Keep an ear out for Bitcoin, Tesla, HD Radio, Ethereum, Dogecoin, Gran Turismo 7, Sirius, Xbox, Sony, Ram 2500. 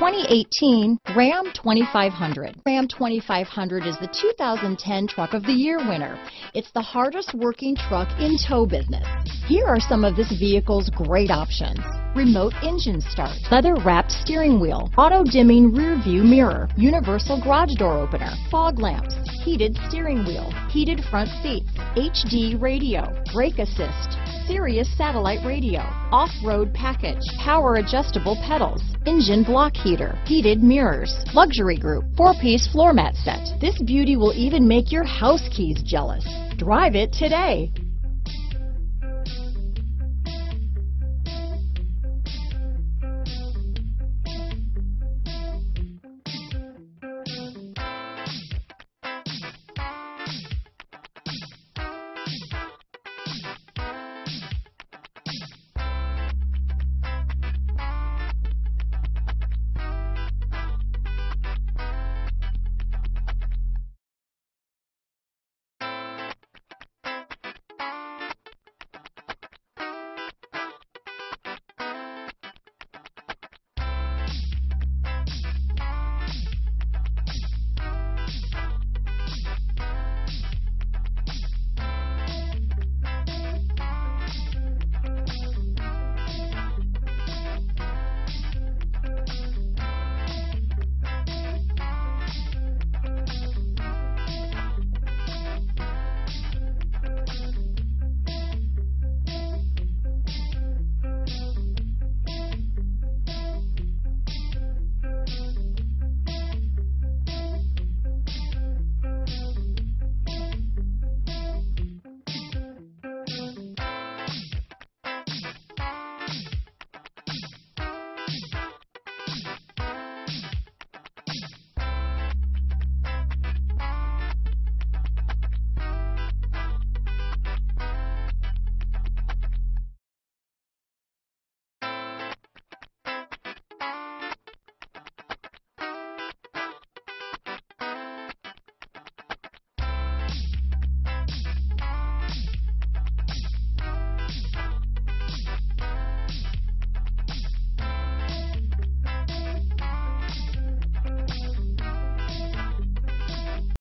2018 Ram 2500. Ram 2500 is the 2010 Truck of the Year winner. It's the hardest working truck in tow business. Here are some of this vehicle's great options: remote engine start, leather wrapped steering wheel, auto dimming rear view mirror, universal garage door opener, fog lamps, heated steering wheel, heated front seats, HD radio, brake assist, Sirius satellite radio, off-road package, power adjustable pedals, engine block heater, heated mirrors, luxury group, 4-piece floor mat set. This beauty will even make your house keys jealous. Drive it today.